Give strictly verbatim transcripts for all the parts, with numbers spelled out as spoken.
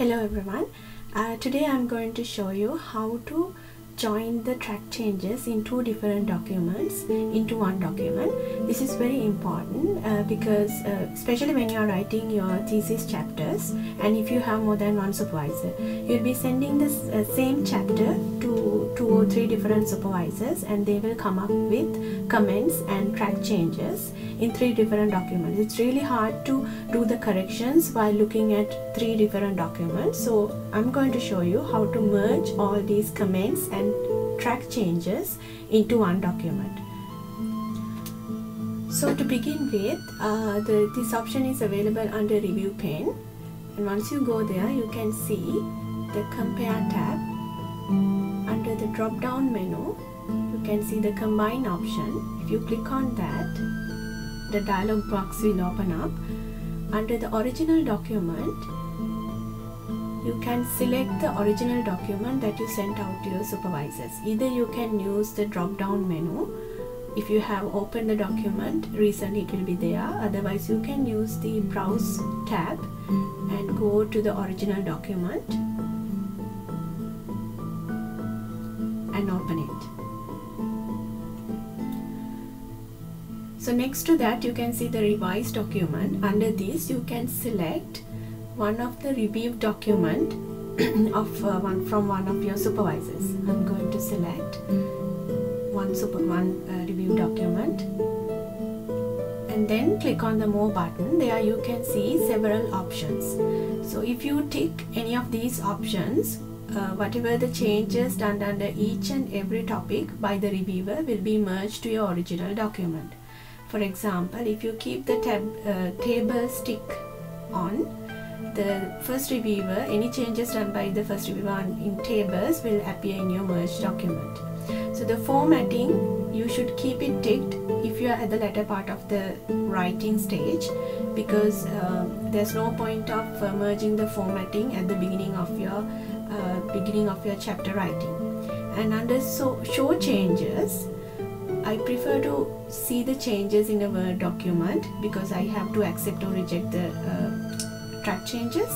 Hello everyone, uh, today I'm going to show you how to join the track changes in two different documents into one document. This is very important uh, because uh, especially when you are writing your thesis chapters, and if you have more than one supervisor, you'll be sending this uh, same chapter to two or three different supervisors, and they will come up with comments and track changes in three different documents. It's really hard to do the corrections while looking at three different documents, so I'm going to show you how to merge all these comments and track changes into one document. So to begin with, uh, the, this option is available under Review pane, and once you go there you can see the Compare tab. Under the drop down menu you can see the Combine option. If you click on that, the dialog box will open up. Under the original document you can select the original document that you sent out to your supervisors. Either you can use the drop down menu. If you have opened the document recently, it will be there. Otherwise you can use the Browse tab and go to the original document and open it. So next to that you can see the revised document. Under this you can select one of the reviewed document of uh, one from one of your supervisors. I'm going to select one super one uh, review document and then click on the More button. There you can see several options. So if you tick any of these options, uh, whatever the changes done under each and every topic by the reviewer will be merged to your original document. For example, if you keep the tab uh, tables tick on, the first reviewer, any changes done by the first reviewer in tables will appear in your merged document. So the formatting, you should keep it ticked if you are at the latter part of the writing stage, because uh, there's no point of uh, merging the formatting at the beginning of your uh, beginning of your chapter writing. And under so show changes, I prefer to see the changes in a Word document because I have to accept or reject the uh, track changes,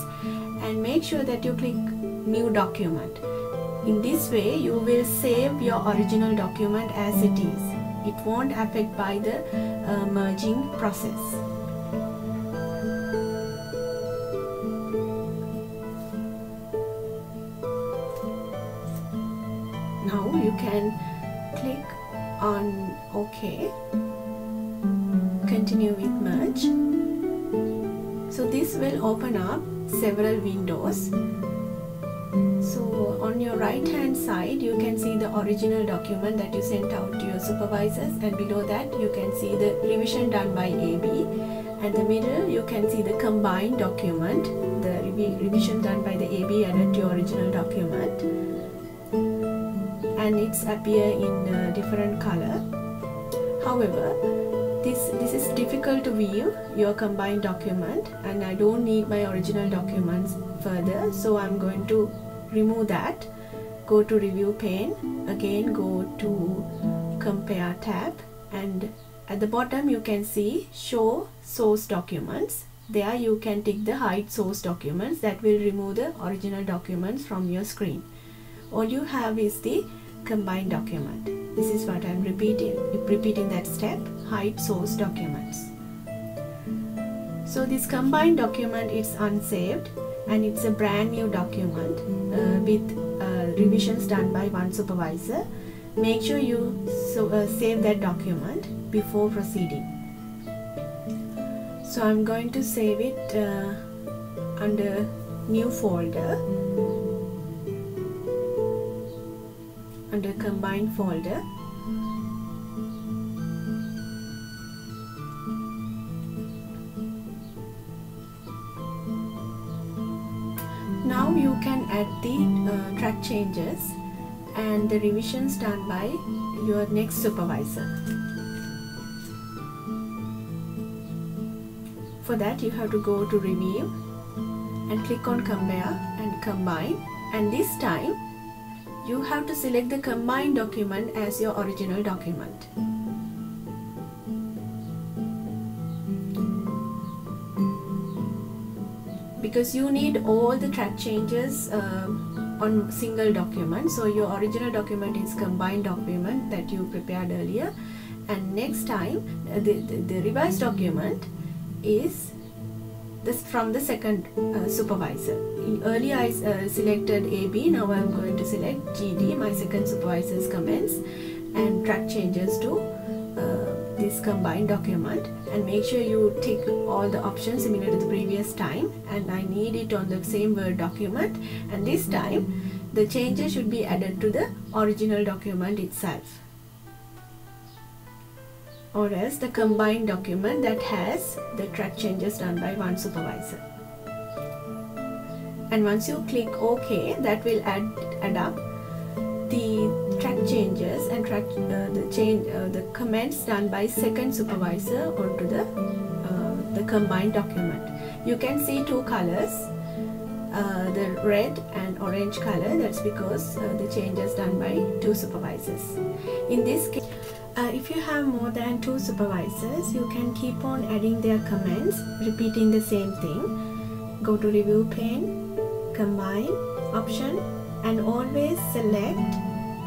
and make sure that you click New Document. In this way you will save your original document as it is. It won't affect by the uh, merging process. Now you can click on OK, continue with merge. So this will open up several windows. So on your right hand side you can see the original document that you sent out to your supervisors, and below that you can see the revision done by A B. At the middle you can see the combined document, the revision done by the A B added to your original document, and it's appear in a different color. However, This, this is difficult to view your combined document, and I don't need my original documents further, so I'm going to remove that. Go to Review pane, again go to Compare tab, and at the bottom you can see Show Source Documents. There you can tick the Hide Source Documents. That will remove the original documents from your screen. All you have is the combined document. This is what I'm repeating repeating that step, Hide Source Documents. So this combined document is unsaved, and it's a brand new document uh, with uh, revisions done by one supervisor. Make sure you so, uh, save that document before proceeding. So I'm going to save it uh, under New Folder, under Combined folder, now you can add the uh, track changes and the revisions done by your next supervisor. For that you have to go to Review and click on Compare and Combine, and this time you have to select the combined document as your original document. because you need all the track changes uh, on single document. So your original document is combined document that you prepared earlier, and next time uh, the, the, the revised document is this from the second uh, supervisor. Earlier I uh, selected A B, now I am going to select G D, my second supervisor's comments, and track changes to uh, this combined document, and make sure you tick all the options similar to the previous time, and I need it on the same Word document, and this time the changes should be added to the original document itself, or else the combined document that has the track changes done by one supervisor. And once you click OK, that will add, add up the track changes and track uh, the change uh, the comments done by second supervisor onto the uh, the combined document. You can see two colors, uh, the red and orange color. That's because uh, the changes done by two supervisors. In this case, Uh, if you have more than two supervisors, you can keep on adding their comments, repeating the same thing. Go to Review pane, Combine option, and always select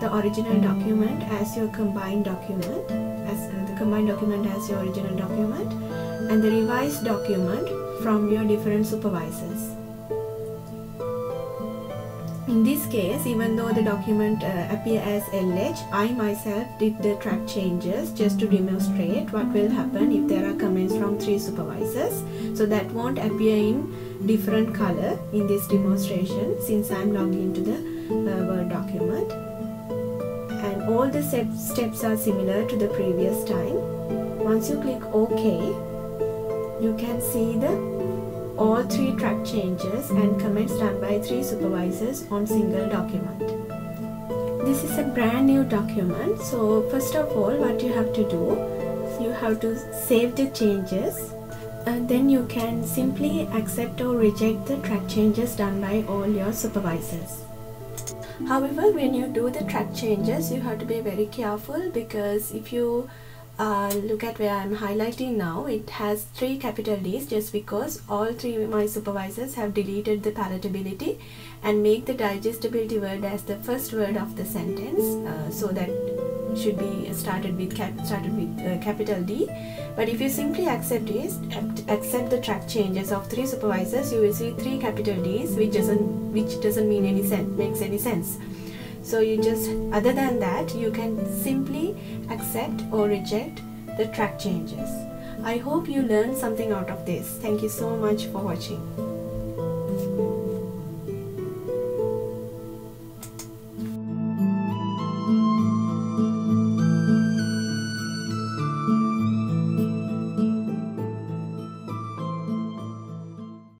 the original document as your combined document, as uh, the combined document as your original document, and the revised document from your different supervisors. In this case, even though the document uh, appears as L H, I myself did the track changes just to demonstrate what will happen if there are comments from three supervisors. So that won't appear in different color in this demonstration, since I am logged into the uh, Word document. And all the steps are similar to the previous time. Once you click OK, you can see the all three track changes and comments done by three supervisors on single document. This is a brand new document, so first of all what you have to do, you have to save the changes, and then you can simply accept or reject the track changes done by all your supervisors. However, when you do the track changes, you have to be very careful, because if you Uh, look at where I'm highlighting now, it has three capital D's just because all three of my supervisors have deleted the palatability and make the digestibility word as the first word of the sentence. Uh, so that should be started with, cap started with uh, capital D. But if you simply accept it, accept the track changes of three supervisors, you will see three capital D's, which doesn't which doesn't mean any sense makes any sense. So you just, other than that, you can simply accept or reject the track changes. I hope you learned something out of this. Thank you so much for watching.